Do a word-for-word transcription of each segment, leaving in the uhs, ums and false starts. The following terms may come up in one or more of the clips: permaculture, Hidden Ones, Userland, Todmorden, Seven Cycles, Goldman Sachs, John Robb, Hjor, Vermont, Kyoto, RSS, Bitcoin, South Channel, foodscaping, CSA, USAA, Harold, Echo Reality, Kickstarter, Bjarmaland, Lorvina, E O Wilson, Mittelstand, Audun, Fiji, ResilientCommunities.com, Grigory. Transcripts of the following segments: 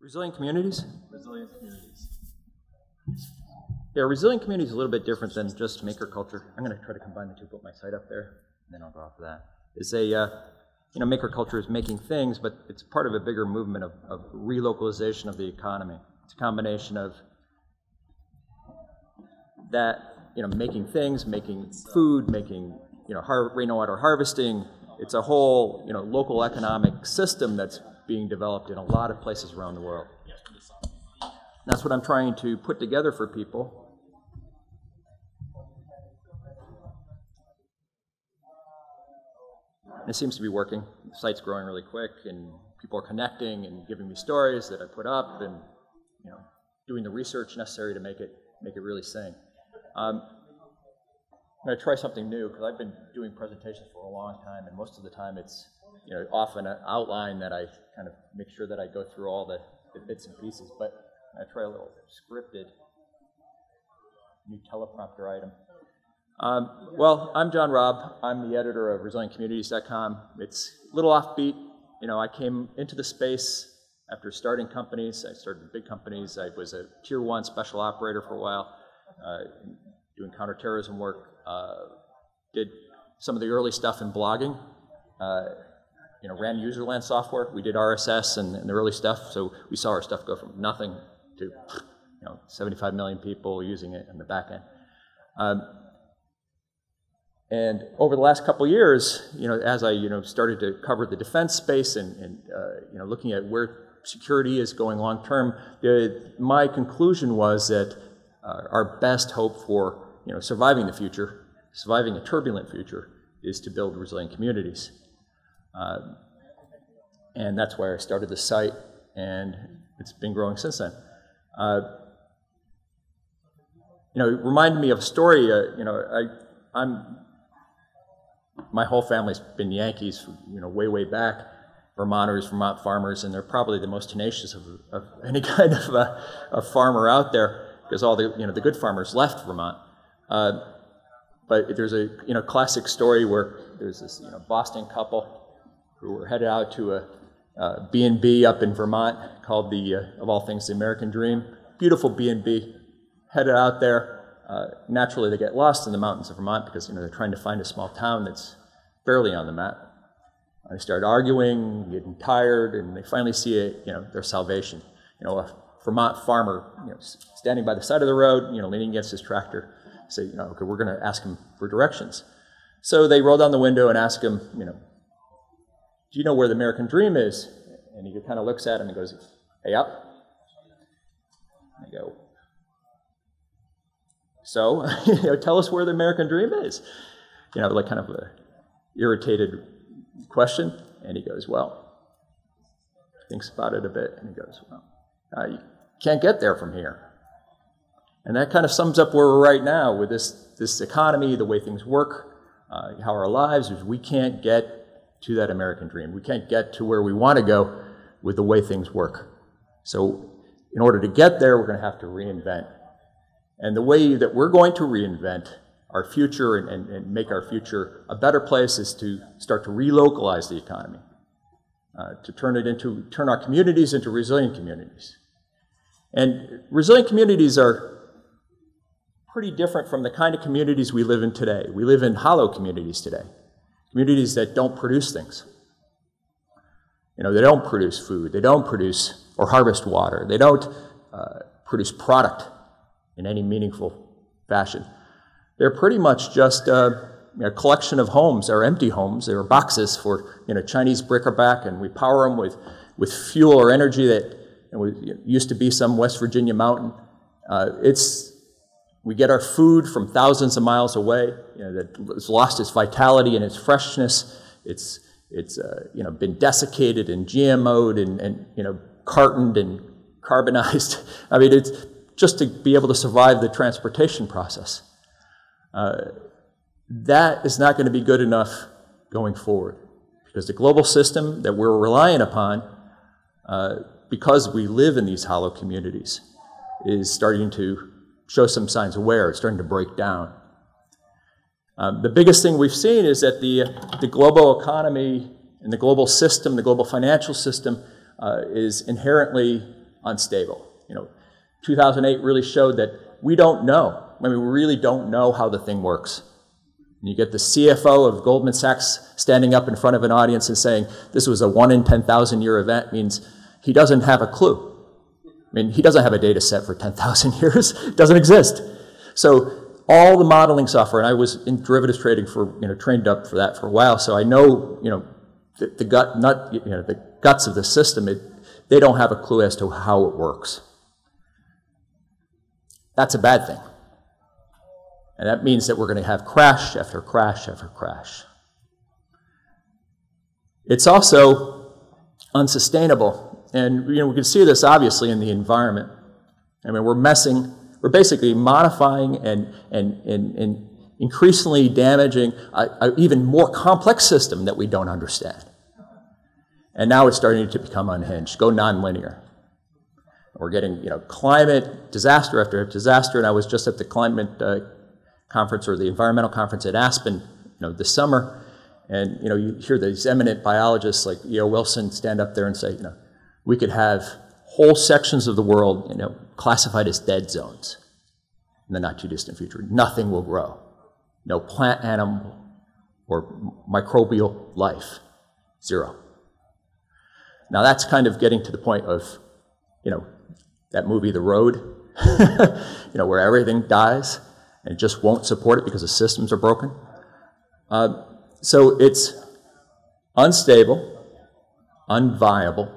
Resilient communities? Resilient communities. Yeah, resilient communities is a little bit different than just maker culture. I'm going to try to combine the two, put my site up there, and then I'll go off of that. It's a, uh, you know, maker culture is making things, but it's part of a bigger movement of, of relocalization of the economy. It's a combination of that, you know, making things, making food, making, you know, har rainwater harvesting. It's a whole, you know, local economic system that's being developed in a lot of places around the world. That's what I'm trying to put together for people. And it seems to be working. The site's growing really quick, and people are connecting and giving me stories that I put up, and you know, doing the research necessary to make it make it really sing. Um, I'm going to try something new because I've been doing presentations for a long time, and most of the time it's you know often an outline that I kind of make sure that I go through all the, the bits and pieces, but I try a little scripted new teleprompter item. Um, well, I'm John Robb. I'm the editor of Resilient Communities dot com. It's a little offbeat. You know, I came into the space after starting companies. I started big companies. I was a tier one special operator for a while, uh, doing counterterrorism work. Uh, did some of the early stuff in blogging. Uh, you know, ran Userland software. We did R S S and, and the early stuff. So we saw our stuff go from nothing to, you know, seventy-five million people using it in the back end. Um, and over the last couple of years, you know, as I, you know, started to cover the defense space and, and uh, you know, looking at where security is going long term, the, my conclusion was that uh, our best hope for, you know, surviving the future, surviving a turbulent future, is to build resilient communities. Uh, and that's why I started the site, and it's been growing since then. Uh, you know, it reminded me of a story. Uh, you know, I, I'm, my whole family's been Yankees, you know, way, way back. Vermonters, Vermont farmers, and they're probably the most tenacious of, of any kind of a, a farmer out there, because all the, you know, the good farmers left Vermont. Uh, but there's a, you know, classic story where there's this, you know, Boston couple who were headed out to a Uh, B and B up in Vermont, called the, uh, of all things, the American Dream. Beautiful B and B, headed out there. Uh, naturally, they get lost in the mountains of Vermont because, you know, they're trying to find a small town that's barely on the map. And they start arguing, getting tired, and they finally see, a, you know, their salvation. You know, a Vermont farmer, you know, standing by the side of the road, you know, leaning against his tractor. Say, you know, okay, we're going to ask him for directions. So they roll down the window and ask him, you know, do you know where the American Dream is? And he kind of looks at him and goes, hey, up. And I go, so, you know, tell us where the American Dream is. You know, like kind of an irritated question. And he goes, well, thinks about it a bit. And he goes, well, uh, you can't get there from here. And that kind of sums up where we're right now with this, this economy, the way things work, uh, how our lives is we can't get to that American dream. We can't get to where we want to go with the way things work. So in order to get there, we're going to have to reinvent. And the way that we're going to reinvent our future and, and, and make our future a better place is to start to relocalize the economy, uh, to turn it into, turn our communities into resilient communities. And resilient communities are pretty different from the kind of communities we live in today. We live in hollow communities today. Communities that don't produce things. You know, they don't produce food, they don't produce or harvest water, they don't uh, produce product in any meaningful fashion. They're pretty much just uh, you know, a collection of homes, or empty homes, they are boxes for, you know, Chinese bric-a-brac, and we power them with, with fuel or energy that you know, used to be some West Virginia mountain. Uh, it's We get our food from thousands of miles away. You know, that it's lost its vitality and its freshness. It's it's uh, you know been desiccated and G M O'd and, and you know cartoned and carbonized. I mean, it's just to be able to survive the transportation process. Uh, that is not going to be good enough going forward, because the global system that we're relying upon, uh, because we live in these hollow communities, is starting to show some signs of wear. It's starting to break down. Um, the biggest thing we've seen is that the, the global economy and the global system, the global financial system, uh, is inherently unstable. You know, two thousand eight really showed that we don't know. I mean, we really don't know how the thing works. And you get the C F O of Goldman Sachs standing up in front of an audience and saying, this was a one in ten thousand year event, means he doesn't have a clue. I mean, he doesn't have a data set for ten thousand years. It doesn't exist. So all the modeling software, and I was in derivatives trading for, you know, trained up for that for a while, so I know, you know, the, the gut, not, you know, the guts of the system, it, they don't have a clue as to how it works. That's a bad thing. And that means that we're going to have crash after crash after crash. It's also unsustainable. And, you know, we can see this obviously in the environment. I mean, we're messing We're basically modifying and, and, and, and increasingly damaging an even more complex system that we don't understand. And now it's starting to become unhinged, go nonlinear. We're getting, you know, climate disaster after disaster, and I was just at the climate uh, conference, or the environmental conference at Aspen, you know, this summer, and, you know, you hear these eminent biologists like E O Wilson stand up there and say, you know, we could have whole sections of the world, you know, classified as dead zones in the not-too-distant future. Nothing will grow. No plant, animal, or microbial life. Zero. Now that's kind of getting to the point of, you know, that movie, The Road, you know, where everything dies and it just won't support it because the systems are broken. Uh, so it's unstable, unviable,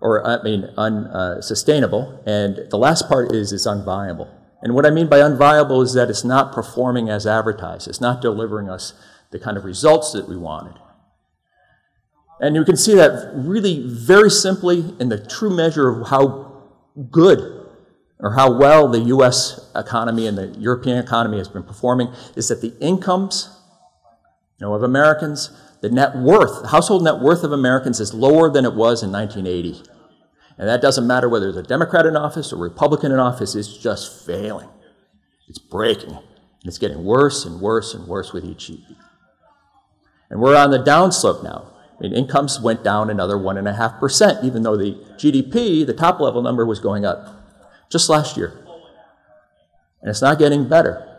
or I mean unsustainable, uh, and the last part is it's unviable. And what I mean by unviable is that it's not performing as advertised. It's not delivering us the kind of results that we wanted. And you can see that really very simply in the true measure of how good or how well the U S economy and the European economy has been performing is that the incomes, you know, of Americans, the net worth, the household net worth of Americans is lower than it was in nineteen eighty. And that doesn't matter whether there's a Democrat in office or Republican in office, it's just failing. It's breaking. And it's getting worse and worse and worse with each year. And we're on the downslope now. I mean, incomes went down another one point five percent, even though the G D P, the top level number, was going up just last year. And it's not getting better.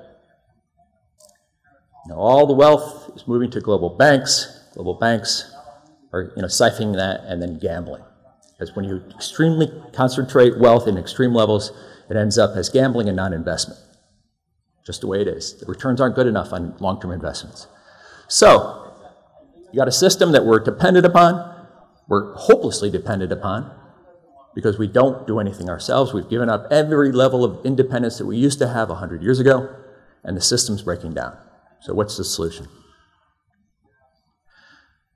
Now, all the wealth is moving to global banks. Global banks are, you know, siphoning that and then gambling. Because when you extremely concentrate wealth in extreme levels, it ends up as gambling and non-investment. Just the way it is. The returns aren't good enough on long-term investments. So you got a system that we're dependent upon. We're hopelessly dependent upon because we don't do anything ourselves. We've given up every level of independence that we used to have one hundred years ago, and the system's breaking down. So what's the solution?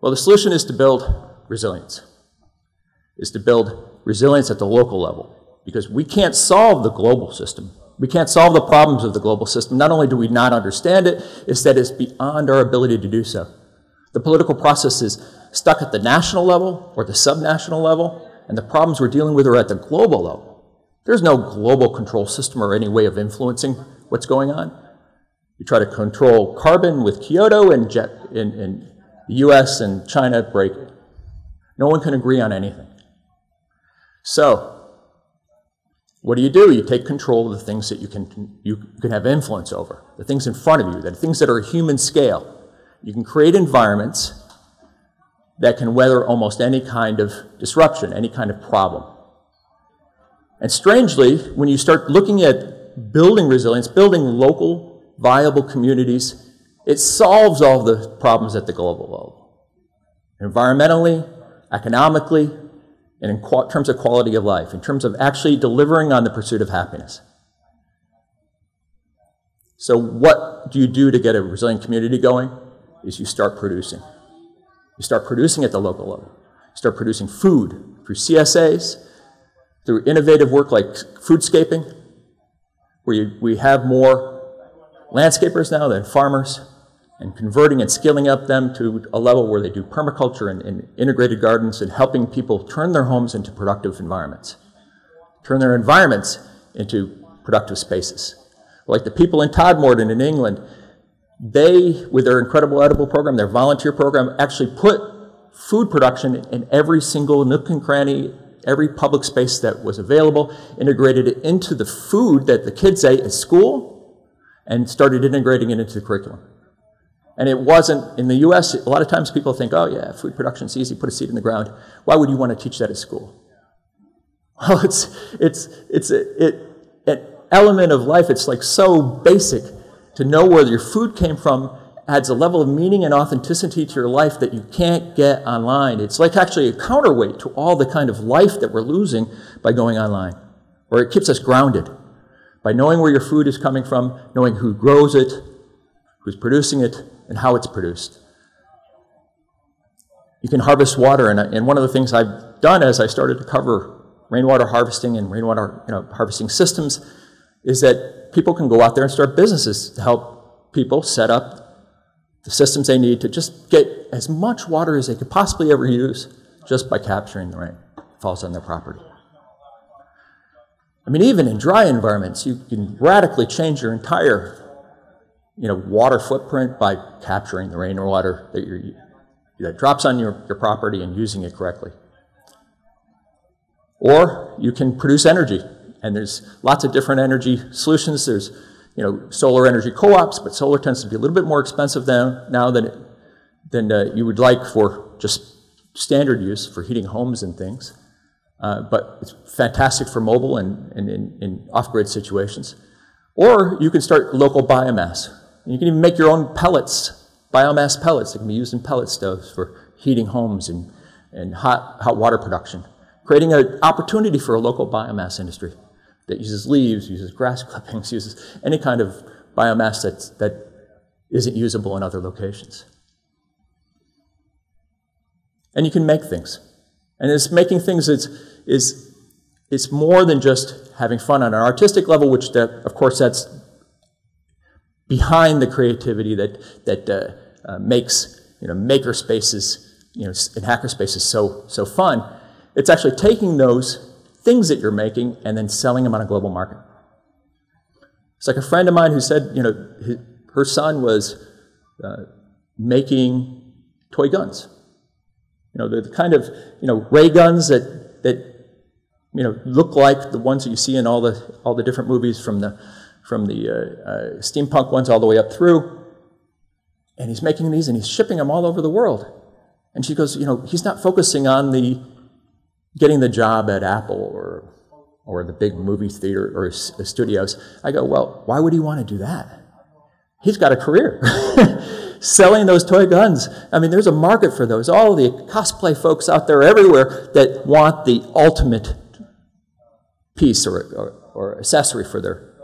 Well, the solution is to build resilience, is to build resilience at the local level, because we can't solve the global system. We can't solve the problems of the global system. Not only do we not understand it, it's that it's beyond our ability to do so. The political process is stuck at the national level or the subnational level, and the problems we're dealing with are at the global level. There's no global control system or any way of influencing what's going on. We try to control carbon with Kyoto, and jet, in, in the U S and China break it. No one can agree on anything. So, what do you do? You take control of the things that you can, you can have influence over, the things in front of you, the things that are human scale. You can create environments that can weather almost any kind of disruption, any kind of problem. And strangely, when you start looking at building resilience, building local viable communities, it solves all the problems at the global level. Environmentally, economically, and in terms of quality of life, in terms of actually delivering on the pursuit of happiness. So what do you do to get a resilient community going? Is you start producing. You start producing at the local level. You start producing food through C S As, through innovative work like foodscaping, where you, we have more landscapers now than farmers, and converting and skilling up them to a level where they do permaculture and, and integrated gardens, and helping people turn their homes into productive environments, turn their environments into productive spaces. Like the people in Todmorden in England, they, with their incredible edible program, their volunteer program, actually put food production in every single nook and cranny, every public space that was available, integrated it into the food that the kids ate at school, and started integrating it into the curriculum. And it wasn't, in the U S, a lot of times people think, oh yeah, food production's easy, put a seed in the ground. Why would you want to teach that at school? Well, it's, it's, it's a, it, an element of life. It's like so basic to know where your food came from. Adds a level of meaning and authenticity to your life that you can't get online. It's like actually a counterweight to all the kind of life that we're losing by going online, or it keeps us grounded by knowing where your food is coming from, knowing who grows it, who's producing it, and how it's produced. You can harvest water, and, I, and one of the things I've done as I started to cover rainwater harvesting and rainwater you know, harvesting systems is that people can go out there and start businesses to help people set up the systems they need to just get as much water as they could possibly ever use just by capturing the rain that falls on their property. I mean, even in dry environments, you can radically change your entire you know, water footprint by capturing the rainwater that, you're, that drops on your, your property and using it correctly. Or you can produce energy, and there's lots of different energy solutions. There's You know, solar energy co-ops, but solar tends to be a little bit more expensive now, now than, it, than uh, you would like for just standard use for heating homes and things. Uh, but it's fantastic for mobile and, and, and, and off-grid situations. Or you can start local biomass. And you can even make your own pellets, biomass pellets that can be used in pellet stoves for heating homes and, and hot, hot water production. Creating an opportunity for a local biomass industry that uses leaves, uses grass clippings, uses any kind of biomass that's, that isn't usable in other locations. And you can make things. And it's making things is, is, it's more than just having fun on an artistic level, which that, of course that's behind the creativity that, that uh, uh, makes you know, maker spaces you know, and hacker spaces so, so fun. It's actually taking those things that you're making and then selling them on a global market. It's like a friend of mine who said, you know, his, her son was uh, making toy guns. You know, the, the kind of, you know, ray guns that, that, you know, look like the ones that you see in all the, all the different movies from the, from the uh, uh, steampunk ones all the way up through. And he's making these and he's shipping them all over the world. And she goes, you know, he's not focusing on the getting the job at Apple or, or the big movie theater or studios. I go, well, why would he want to do that? He's got a career selling those toy guns. I mean, there's a market for those. All the cosplay folks out there everywhere that want the ultimate piece or, or, or accessory for, their,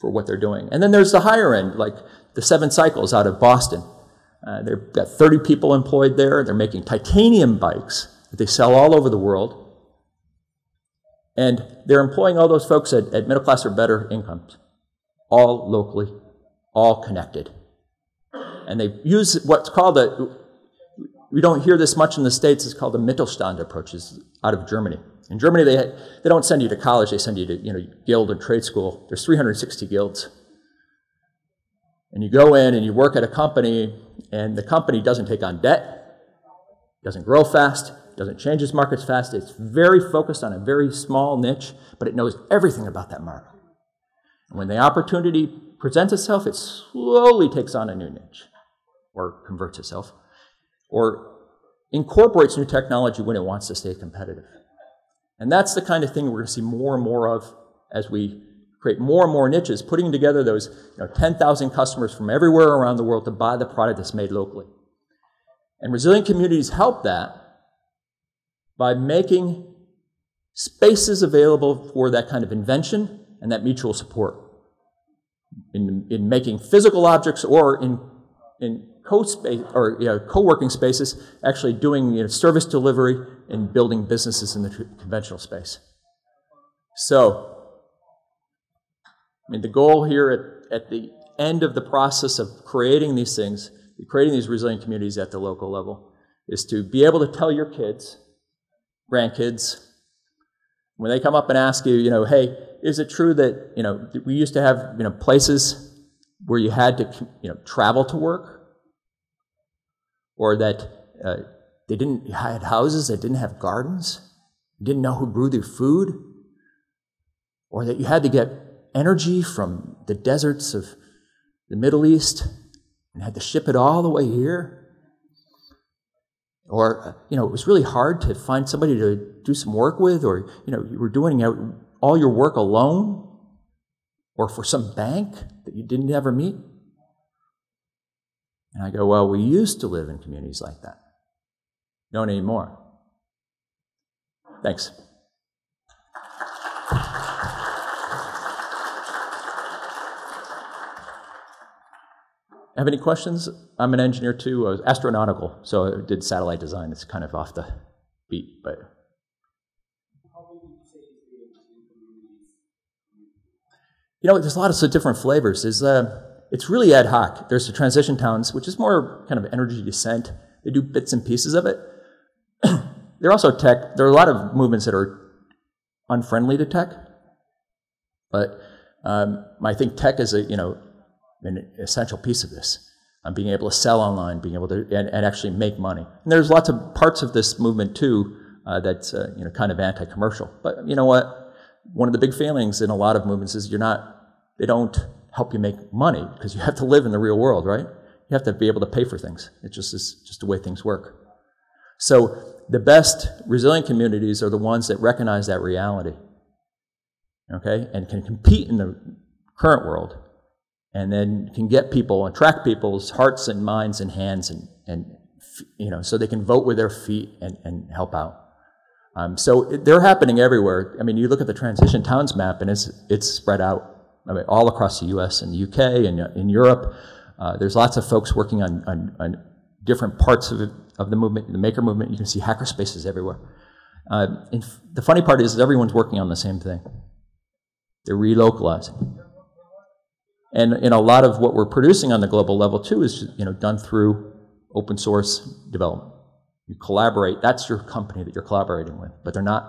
for what they're doing. And then there's the higher end, like the Seven Cycles out of Boston. Uh, they've got thirty people employed there. They're making titanium bikes that they sell all over the world, and they're employing all those folks at, at middle class or better incomes, all locally, all connected. And they use what's called a, we don't hear this much in the States, it's called the Mittelstand approach, is out of Germany. In Germany, they, they don't send you to college, they send you to you know, guild and trade school. There's three hundred sixty guilds. And you go in and you work at a company, and the company doesn't take on debt, doesn't grow fast, doesn't change its markets fast. It's very focused on a very small niche, but it knows everything about that market. And when the opportunity presents itself, it slowly takes on a new niche, or converts itself, or incorporates new technology when it wants to stay competitive. And that's the kind of thing we're going to see more and more of as we create more and more niches, putting together those you know, ten thousand customers from everywhere around the world to buy the product that's made locally. And resilient communities help that by making spaces available for that kind of invention and that mutual support in, in making physical objects or in, in co-space or you know, co-working spaces, actually doing you know, service delivery and building businesses in the conventional space. So, I mean, the goal here at, at the end of the process of creating these things, creating these resilient communities at the local level, is to be able to tell your kids, grandkids, when they come up and ask you, you know, hey, is it true that, you know, we used to have, you know, places where you had to, you know, travel to work? Or that uh, they didn't had houses that didn't have gardens? didn't know who grew their food, or that you had to get energy from the deserts of the Middle East and had to ship it all the way here. Or, you know, it was really hard to find somebody to do some work with, or, you know, you were doing all your work alone, or for some bank that you didn't ever meet. And I go, well, we used to live in communities like that. Not anymore. Thanks. Have any questions? I'm an engineer too. I was astronautical, so I did satellite design. It's kind of off the beat, but. You know, there's a lot of different flavors. There's, uh, it's really ad hoc. There's the transition towns, which is more kind of energy descent. They do bits and pieces of it. They're also tech. There are a lot of movements that are unfriendly to tech, but um, I think tech is a, you know, an essential piece of this. Um, being able to sell online, being able to and, and actually make money. And there's lots of parts of this movement too uh, that's uh, you know, kind of anti-commercial. But you know what? One of the big failings in a lot of movements is you're not, they don't help you make money because you have to live in the real world, right? You have to be able to pay for things. It's just, it's just the way things work. So the best resilient communities are the ones that recognize that reality, okay? And can compete in the current world and then can get people, attract people's hearts and minds and hands and, and you know, so they can vote with their feet and, and help out. Um, so they're happening everywhere. I mean, you look at the transition towns map, and it's it's spread out. I mean, all across the U S and the U K and in Europe. Uh, there's lots of folks working on on, on different parts of it, of the movement, the maker movement. You can see hackerspaces everywhere. Uh, and the funny part is, is everyone's working on the same thing. They're relocalizing, and and a lot of what we're producing on the global level too is you know done through open source development. You collaborate, that's your company that you're collaborating with, but they're not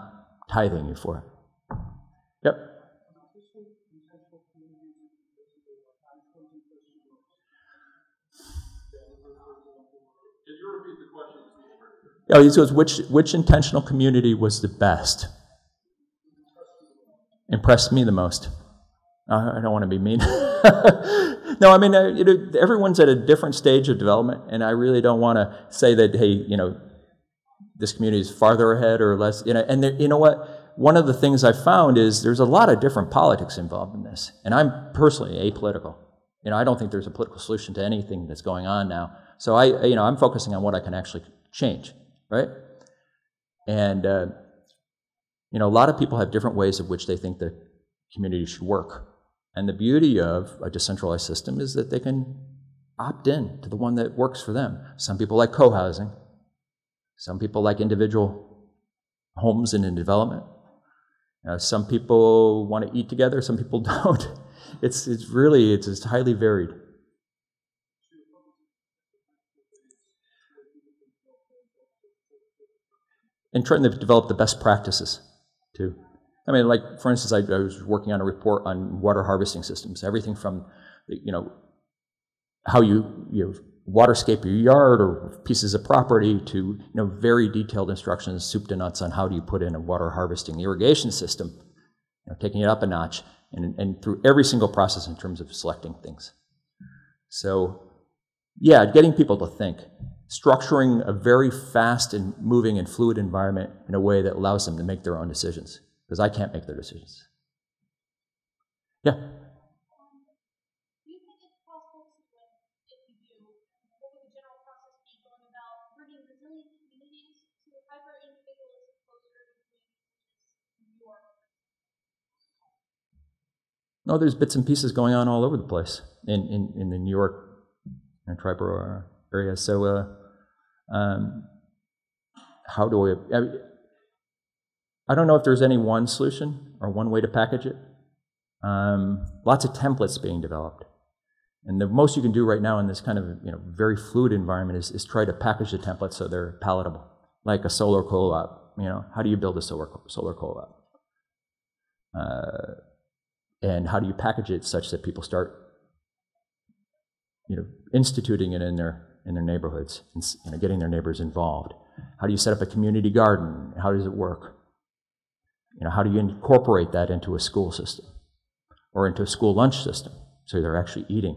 tithing you for it. Yep. Did you repeat the question? Yeah, he says, which, which intentional community was the best? Impressed me the most. I don't want to be mean. No, I mean, you know, everyone's at a different stage of development, and I really don't want to say that, hey, you know, this community is farther ahead or less, you know, and there, you know what? One of the things I found is there's a lot of different politics involved in this, and I'm personally apolitical. You know, I don't think there's a political solution to anything that's going on now, so I, you know, I'm focusing on what I can actually change, right? And, uh, you know, a lot of people have different ways of which they think the community should work. And the beauty of a decentralized system is that they can opt in to the one that works for them. Some people like co-housing. Some people like individual homes and in development. Uh, some people want to eat together. Some people don't. It's, it's really, it's, it's highly varied. And trying to develop the best practices, too. I mean, like, for instance, I, I was working on a report on water harvesting systems. Everything from, you know, how you, you know, waterscape your yard or pieces of property to, you know, very detailed instructions, soup to nuts on how do you put in a water harvesting irrigation system, you know, taking it up a notch, and, and through every single process in terms of selecting things. So, yeah, getting people to think. Structuring a very fast and moving and fluid environment in a way that allows them to make their own decisions. Because I can't make their decisions. Yeah. Um, do you think it's possible to, like, if you do, what would the general process be going about bringing resilient communities to hyper individualism closer to New York? No, there's bits and pieces going on all over the place in, in, in the New York and tribal area. So, uh, um, how do we? I mean, I don't know if there's any one solution or one way to package it. Um, lots of templates being developed. And the most you can do right now in this kind of you know, very fluid environment is, is try to package the templates so they're palatable. Like a solar co-op, you know, how do you build a solar, solar co-op? Uh, and how do you package it such that people start you know, instituting it in their, in their neighborhoods and you know, getting their neighbors involved? How do you set up a community garden? How does it work? You know, how do you incorporate that into a school system or into a school lunch system so they're actually eating?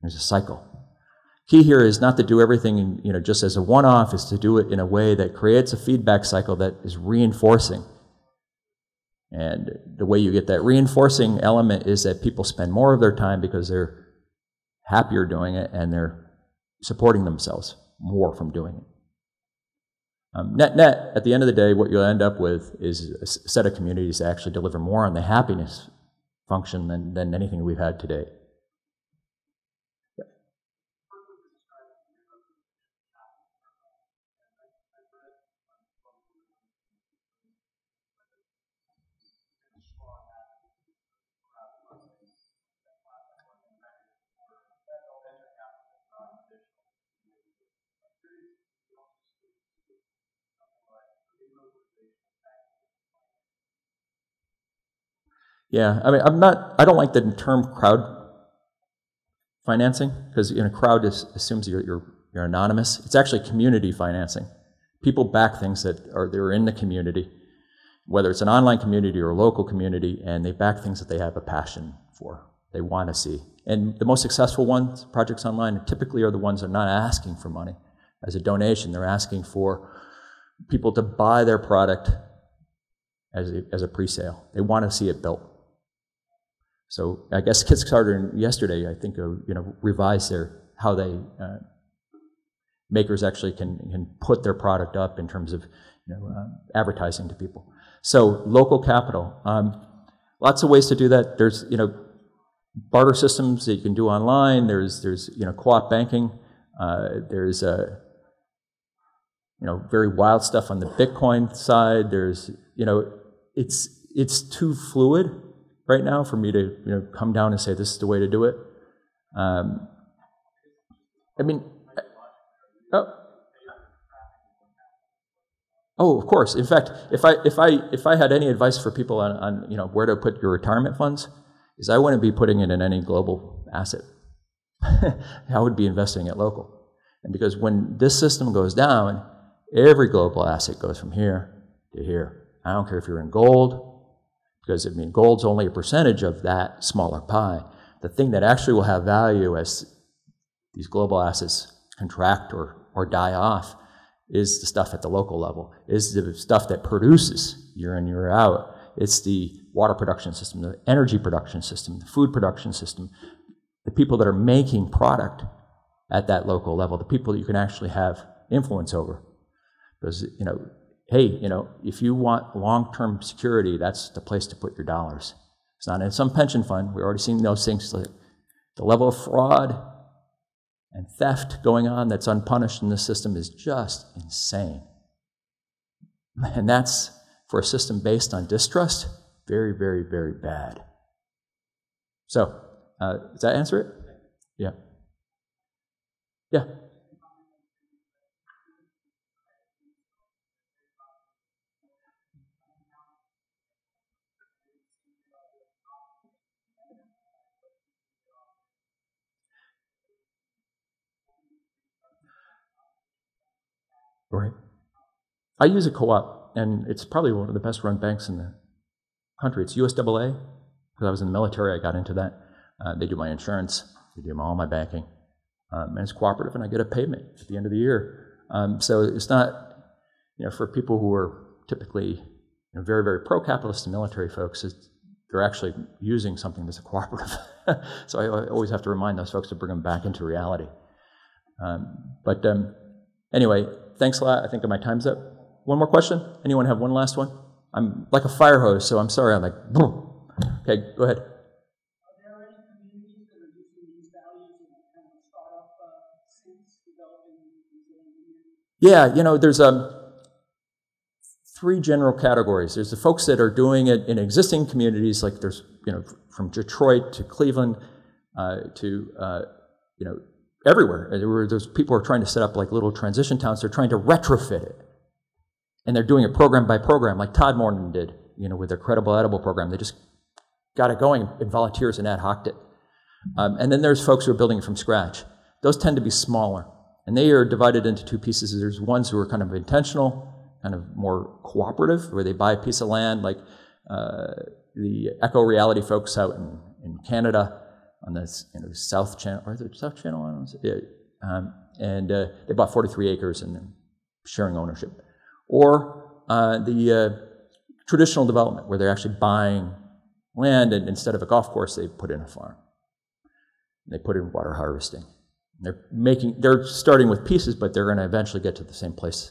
There's a cycle. Key here is not to do everything, you know, just as a one-off, is to do it in a way that creates a feedback cycle that is reinforcing. And the way you get that reinforcing element is that people spend more of their time because they're happier doing it and they're supporting themselves more from doing it. Um, net, net, at the end of the day, what you'll end up with is a set of communities that actually deliver more on the happiness function than, than anything we've had today. Yeah, I mean, I'm not, I don't like the term crowd financing, because, you know, crowd is, assumes you're, you're, you're anonymous. It's actually community financing. People back things that are, they're in the community, whether it's an online community or a local community, and they back things that they have a passion for, they want to see. And the most successful ones, projects online, typically are the ones that are not asking for money as a donation. They're asking for people to buy their product as a, as a pre-sale. They want to see it built. So I guess Kickstarter yesterday, I think, you know, revised their, how they, uh, makers actually can, can put their product up in terms of, you know, uh, advertising to people. So local capital, um, lots of ways to do that. There's, you know, barter systems that you can do online. There's, there's, you know, co-op banking. Uh, there's, uh, you know, very wild stuff on the Bitcoin side. There's, you know, it's, it's too fluid right now for me to, you know, come down and say this is the way to do it. Um, I mean, oh, oh, of course. In fact, if I if I if I had any advice for people on, on you know, where to put your retirement funds, is I wouldn't be putting it in any global asset. I would be investing it local, and because when this system goes down, every global asset goes from here to here. I don't care if you're in gold. Because, I mean, gold's only a percentage of that smaller pie. The thing that actually will have value as these global assets contract or, or die off is the stuff at the local level, is the stuff that produces year in, year out. It's the water production system, the energy production system, the food production system, the people that are making product at that local level, the people that you can actually have influence over. Because, you know, hey, you know, if you want long-term security, that's the place to put your dollars. It's not in some pension fund. We've already seen those things. Like the level of fraud and theft going on that's unpunished in this system is just insane. And that's, for a system based on distrust, very, very, very bad. So, uh, does that answer it? Yeah. Yeah. Right. I use a co-op, and it's probably one of the best run banks in the country. It's U S A A, because I was in the military, I got into that. Uh, they do my insurance, they do all my banking. Um, and it's cooperative, and I get a payment at the end of the year. Um, so it's not, you know, for people who are typically, you know, very, very pro-capitalist and military folks, it's, they're actually using something that's a cooperative. So I, I always have to remind those folks to bring them back into reality. Um, but um, anyway, thanks a lot. I think my time's up. One more question? Anyone have one last one? I'm like a fire hose, so I'm sorry. I'm like, boom. Okay, go ahead. Are there any communities that are using these values in kind of startup sense, developing these communities? Yeah, you know, there's um, three general categories. There's the folks that are doing it in existing communities, like there's, you know, from Detroit to Cleveland uh, to, uh, you know, everywhere. There's people who are trying to set up like little transition towns. They're trying to retrofit it. And they're doing it program by program, like Todmorden did, you know, with their Credible Edible program. They just got it going and volunteers and ad hoc'd it. Um, and then there's folks who are building it from scratch. Those tend to be smaller. And they are divided into two pieces. There's ones who are kind of intentional, kind of more cooperative, where they buy a piece of land, like uh, the Echo Reality folks out in, in Canada on this, you know, South Channel, or is it South Channel? Yeah, um, and uh, they bought forty-three acres and they're sharing ownership. Or uh, the uh, traditional development where they're actually buying land and instead of a golf course, they put in a farm. They put in water harvesting. They're making, they're starting with pieces, but they're going to eventually get to the same place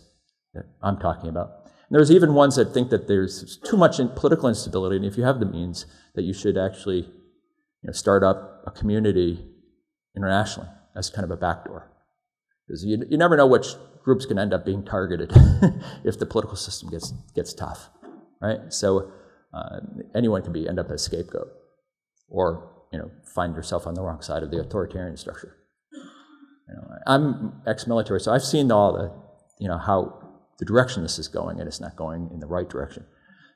that I'm talking about. And there's even ones that think that there's too much in political instability, and if you have the means, that you should actually, you know, start up a community internationally as kind of a backdoor, because you, you never know which groups can end up being targeted if the political system gets gets tough, right? So uh, anyone can be end up as a scapegoat, or you know, find yourself on the wrong side of the authoritarian structure. You know, I'm ex-military, so I've seen all the, you know, how the direction this is going, and it's not going in the right direction.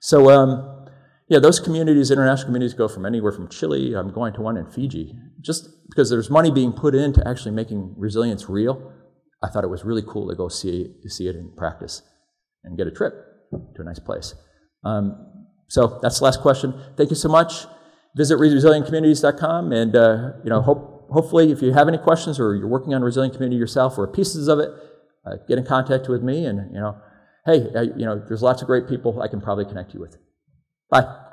So, um, yeah, those communities, international communities, go from anywhere from Chile. I'm going to one in Fiji, just because there's money being put into actually making resilience real. I thought it was really cool to go see see it in practice and get a trip to a nice place. Um, so that's the last question. Thank you so much. Visit resilient communities dot com, and uh, you know, hope hopefully if you have any questions or you're working on a resilient community yourself or pieces of it, Uh, get in contact with me, and you know, hey, I, you know, there's lots of great people I can probably connect you with. Bye.